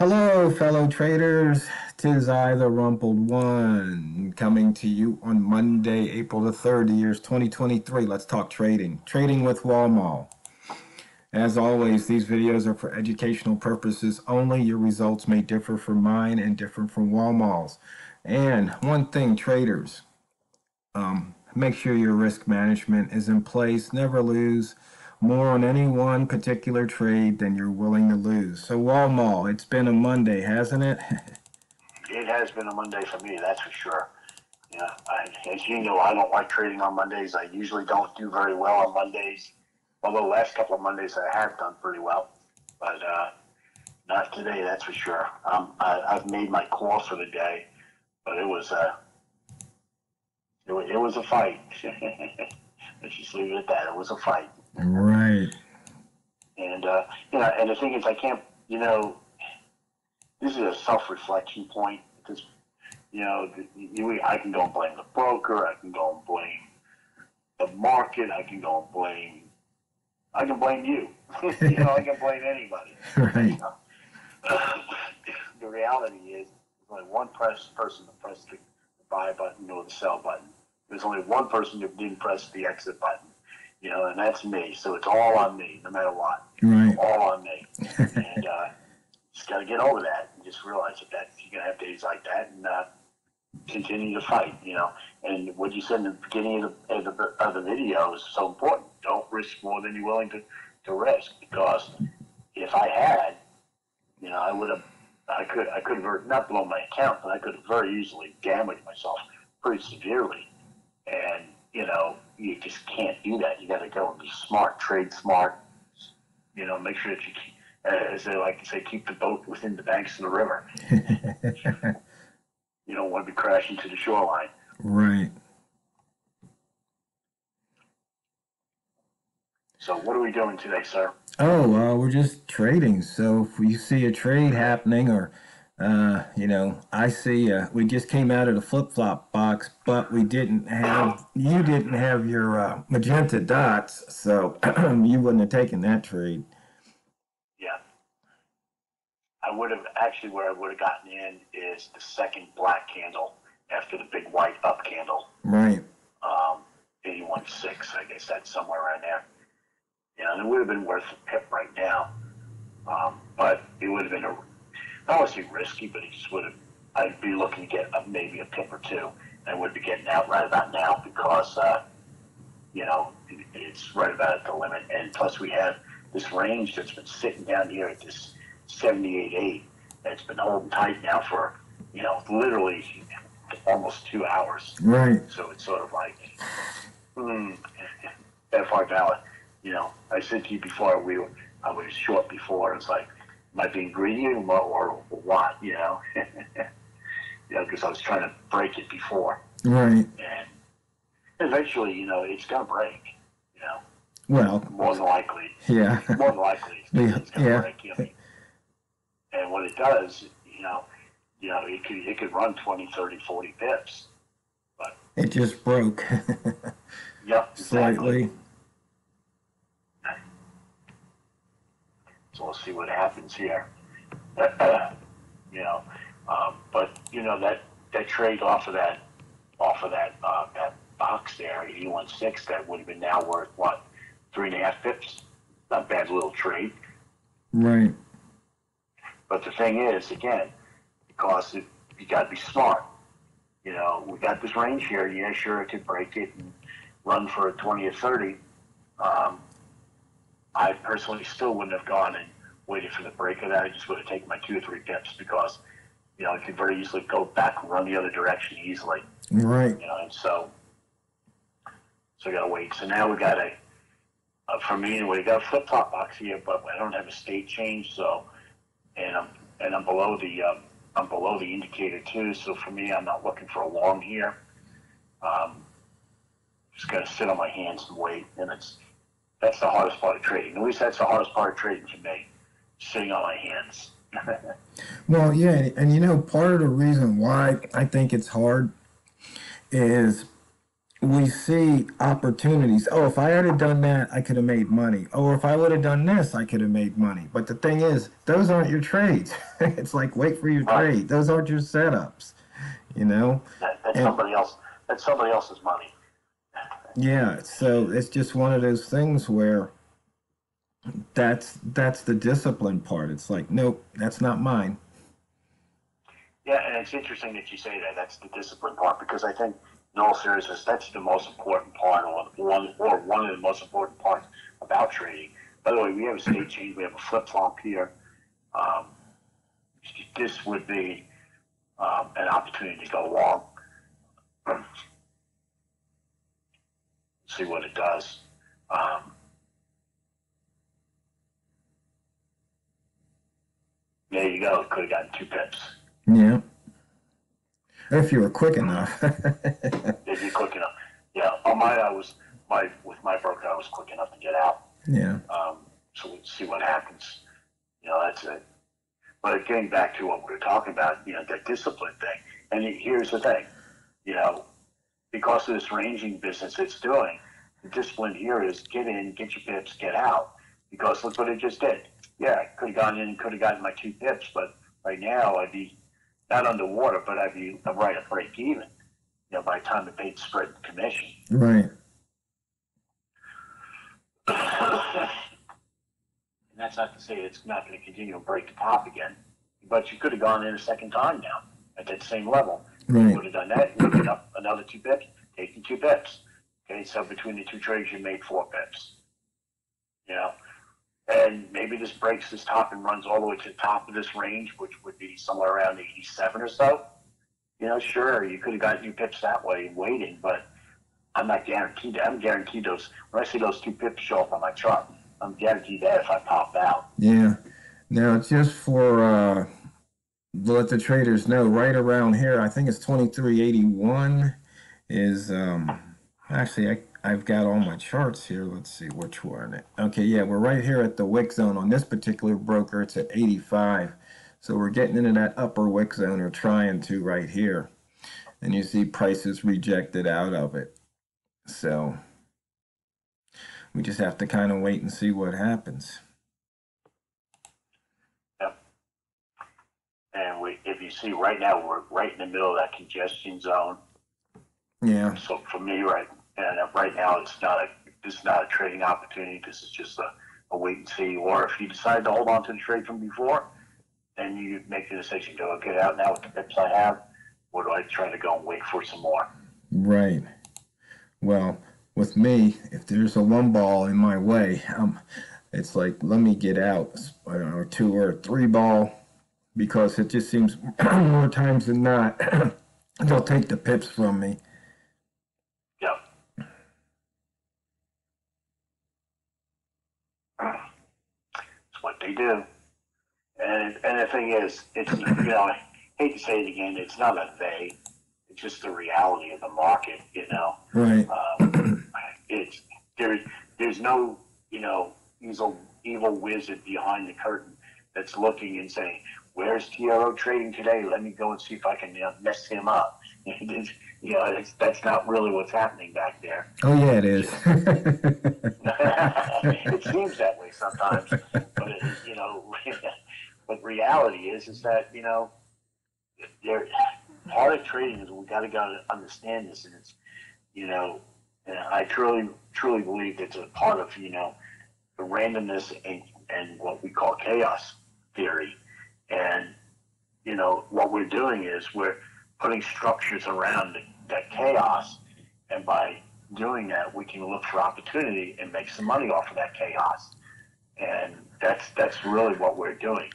Hello, fellow traders. 'Tis I, the Rumpled One, coming to you on Monday, April the 3rd, years 2023. Let's talk trading. Trading with Walmall. As always, these videos are for educational purposes only. Your results may differ from mine and different from Walmall's. And one thing, traders, make sure your risk management is in place. Never lose more on any one particular trade than you're willing to lose. So Walmall, it's been a Monday, hasn't it? It has been a Monday for me, that's for sure. Yeah, as you know, I don't like trading on Mondays. I usually don't do very well on Mondays. Although last couple of Mondays I have done pretty well, but not today, that's for sure. I've made my call for the day, but it was a fight. Let's just leave it at that. It was a fight. Right. And and the thing is, I can't. You know, this is a self-reflection point. Because I can go and blame the broker. I can go and blame the market. I can go and blame. I can blame you. I can blame anybody. Right. The reality is, there's only one person that pressed the buy button or the sell button. There's only one person who didn't press the exit button. And that's me. So it's all on me, no matter what. Right. All on me. And just got to get over that and just realize that you're going to have days like that and continue to fight, And what you said in the beginning of the video is so important. Don't risk more than you're willing to risk, because if I had, I could have not blown my account, but I could have very easily damaged myself pretty severely. And, you just can't do that. You got to go and be smart, trade smart, make sure that you keep, as they like to say, keep the boat within the banks of the river. You don't want to be crashing to the shoreline. Right. So what are we doing today, sir? Oh, we're just trading. So if you see a trade happening or... I see, we just came out of the flip-flop box, but you didn't have your magenta dots, so you wouldn't have taken that trade. Yeah. I would have, actually where I would have gotten in is the second black candle after the big white up candle. Right. 81.6, I guess that's somewhere around there. And it would have been worth a pip right now. But it would have been a... I don't want to say risky, but it just would have, I'd be looking to get maybe a pip or two, and I would be getting out right about now because, it's right about at the limit. And plus we have this range that's been sitting down here at this 78.8 that's been holding tight now for, literally almost 2 hours. Right. So it's sort of like, that far valid. I said to you before, I was short before, it's like, am I being greedy or what, because I was trying to break it before. Right. And eventually, it's going to break, Well. More than likely. Yeah. More than likely it's going to break. And when it does, it could run 20, 30, 40 pips. But it just broke. Yep. Slightly. Exactly. So we'll see what happens here. That trade off of that box there, 81.6, that would have been now worth what, 3.5 pips? Not a bad little trade. Right. But the thing is, again, because you got to be smart. We got this range here. Yeah, sure, it could break it and run for a 20 or 30. I personally still wouldn't have gone and waited for the break of that. I just would have taken my 2 or 3 pips because, it could very easily go back and run the other direction easily. Right. And so I got to wait. So now we got for me anyway, we got a flip-flop box here, but I don't have a state change. So, and I'm below the, I'm below the indicator too. So for me, I'm not looking for a long here. Just got to sit on my hands and wait. And that's the hardest part of trading. At least that's the hardest part of trading to me, sitting on my hands. Well, yeah, and part of the reason why I think it's hard is we see opportunities. Oh, if I had done that, I could have made money. Or if I would have done this, I could have made money. But the thing is, those aren't your trades. It's like, wait for your trade. Those aren't your setups, you know? That's somebody else's money. Yeah, so it's just one of those things where that's the discipline part. It's like, nope, that's not mine. Yeah, and it's interesting that you say that. That's the discipline part, because I think, in all seriousness, that's the most important part, or one of the most important parts about trading. By the way, we have a state change. We have a flip-flop here. This would be an opportunity to go long. See what it does. There you go. Could have gotten 2 pips. Yeah. If you were quick enough. If you're quick enough, yeah. On mine, with my broker, I was quick enough to get out. Yeah. So we'll see what happens. You know, that's it. But getting back to what we were talking about, you know, that discipline thing. And here's the thing, you know, because of this ranging business it's doing, the discipline here is get in, get your pips, get out. Because look what it just did. Yeah, I could have gone in and could have gotten my 2 pips, but right now I'd be not underwater, but I'd be right at break even, you know, by the time it paid spread and commission. Right. And that's not to say it's not going to continue to break the top again, but you could have gone in a second time now at that same level. Right. You would have done that, you would have up another 2 pips, taking 2 pips. Okay, so between the 2 trades, you made 4 pips. You know? And maybe this breaks this top and runs all the way to the top of this range, which would be somewhere around 87 or so. You know, sure, you could have gotten 2 pips that way waiting, but I'm not guaranteed that. I'm guaranteed those. When I see those 2 pips show up on my chart, I'm guaranteed that if I pop out. Yeah. Now, just for let the traders know, right around here, I think it's 2381 is actually I've got all my charts here. Let's see which one. Okay, yeah, we're right here at the Wick Zone. On this particular broker, it's at 85. So we're getting into that upper Wick Zone, or trying to, right here. And you see prices rejected out of it. So we just have to kind of wait and see what happens. Yep. And if you see right now, we're right in the middle of that congestion zone. Yeah. So for me, right. And right now, this is not a trading opportunity. This is just a wait and see. Or if you decide to hold on to the trade from before, then you make the decision, do I get out now with the pips I have, or do I try to go and wait for some more? Right. Well, with me, if there's a one ball in my way, it's like, let me get out. I don't know, 2 or 3 ball, because it just seems more times than not, they'll take the pips from me. They do. And the thing is, it's, you know, I hate to say it again, it's not a they, it's just the reality of the market, you know. Right. There's no, you know, evil wizard behind the curtain that's looking and saying, where's TRO trading today? Let me go and see if I can, you know, mess him up. You know, that's not really what's happening back there. Oh, yeah, it is. It seems that way sometimes. But, you know, but reality is that, you know, part of trading is we've got to understand this. And it's, you know, and I truly believe it's a part of, you know, the randomness and what we call chaos theory. And, you know, what we're doing is we're putting structures around that chaos. And by doing that, we can look for opportunity and make some money off of that chaos. And that's really what we're doing.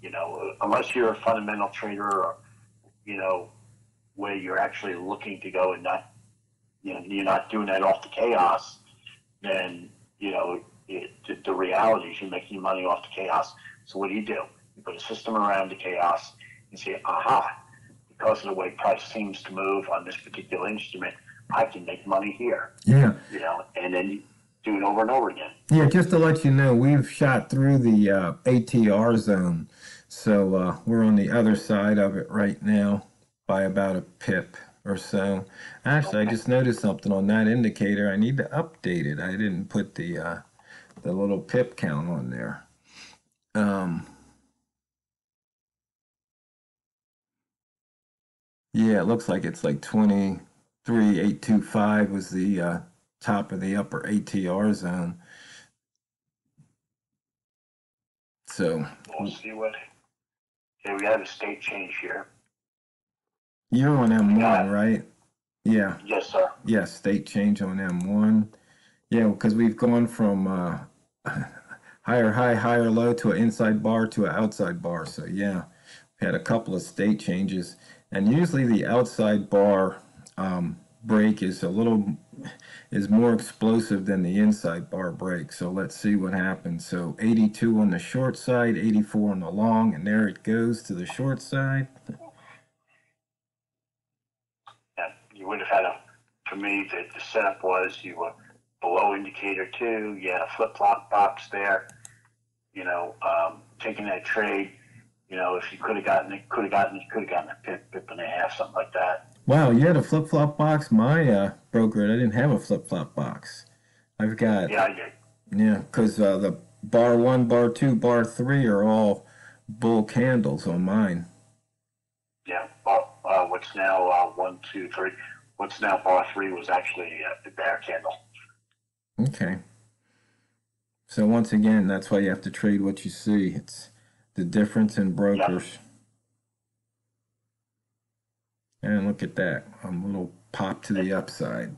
You know, unless you're a fundamental trader, or, you know, where you're actually looking to go and not, you know, you're not doing that off the chaos, then, you know, the reality is you're making money off the chaos. So what do? You put a system around the chaos and say, aha, because of the way price seems to move on this particular instrument, I can make money here. Yeah. You know, and then you do it over and over again. Yeah, just to let you know, we've shot through the ATR zone. So we're on the other side of it right now by about 1 pip. or so. Actually, I just noticed something on that indicator. I need to update it. I didn't put the little pip count on there. Yeah, it looks like it's like 23,825 was the top of the upper ATR zone. So we'll see what. Okay, we have a state change here. You're on M1, right? Yeah. Yes, sir. Yeah, state change on M1. Yeah, because we've gone from higher high, higher low to an inside bar to an outside bar. So yeah, we had a couple of state changes, and usually the outside bar break is more explosive than the inside bar break. So let's see what happens. So 82 on the short side, 84 on the long, and there it goes to the short side. You would have had a, for me, the setup was you were below indicator two, you had a flip-flop box there, you know, taking that trade, you know, if you could have gotten it, you could have gotten a pip and a half, something like that. Wow, you had a flip-flop box? My broker, I didn't have a flip-flop box. I've got... Yeah, I did. Yeah, because the bar one, bar two, bar three are all bull candles on mine. Yeah, what's now 1, 2, 3. What's now bar three was actually the bear candle. Okay. So once again, that's why you have to trade what you see. It's the difference in brokers. Yep. And look at that. A little pop to the upside.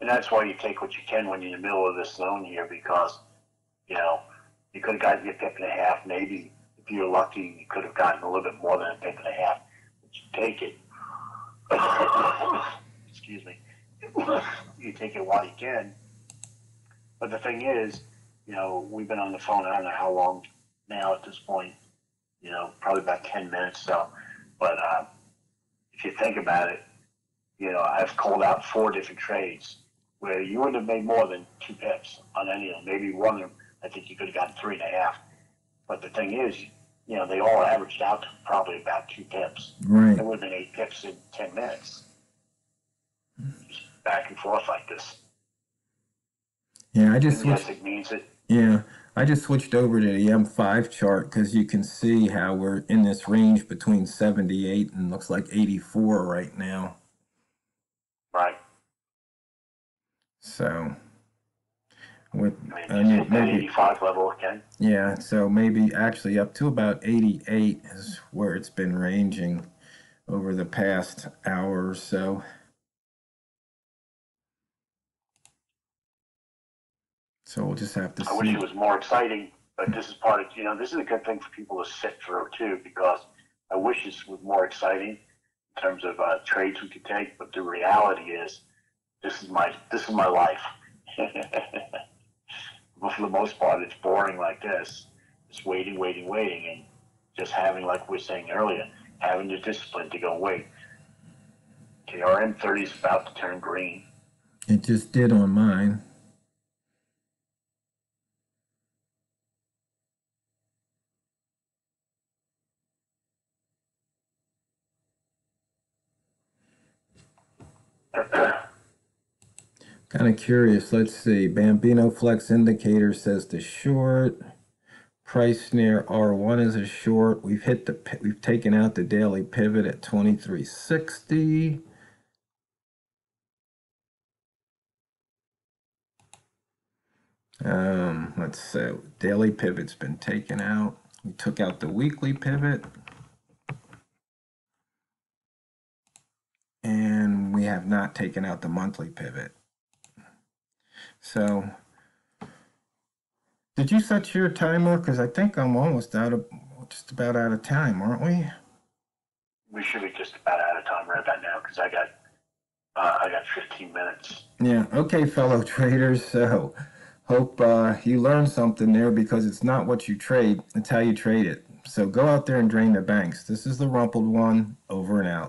And that's why you take what you can when you're in the middle of this zone here, because, you know, you could have gotten your pip and a half. Maybe if you were lucky, you could have gotten a little bit more than a pip and a half. Take it. Excuse me. You take it while you can. But the thing is, you know, we've been on the phone, I don't know how long now at this point, you know, probably about 10 minutes. So, but if you think about it, you know, I've called out 4 different trades where you wouldn't have made more than 2 pips on any of them. Maybe one of them, I think you could have gotten 3.5. But the thing is, you know, they all averaged out to probably about 2 pips. Right. It would have been 8 pips in 10 minutes. Just back and forth like this. Yeah, I just switched. Yes, it means it. Yeah, I just switched over to the M5 chart because you can see how we're in this range between 78 and looks like 84 right now. Right. So. With, I mean, maybe 85 level again. Yeah, so maybe actually up to about 88 is where it's been ranging over the past hour or so. So we'll just have to see. I wish it was more exciting, but this is part of, you know, this is a good thing for people to sit through too, because I wish this was more exciting in terms of trades we could take, but the reality is this is my life. But for the most part, it's boring like this. It's waiting, waiting, waiting, and just having, like we were saying earlier, having the discipline to go wait. Okay, our M30 is about to turn green. It just did on mine. Kind of curious. Let's see. Bambino Flex indicator says the short price near R1 is a short. We've hit the. We've taken out the daily pivot at 2360. Let's see. Daily pivot's been taken out. We took out the weekly pivot, and we have not taken out the monthly pivot. So, did you set your timer? Because I think I'm almost out of, just about out of time, aren't we? We should be just about out of time right about now, because I got 15 minutes. Yeah. Okay, fellow traders. So, hope you learned something there, because it's not what you trade; it's how you trade it. So, go out there and drain the banks. This is the rumpled one. Over and out.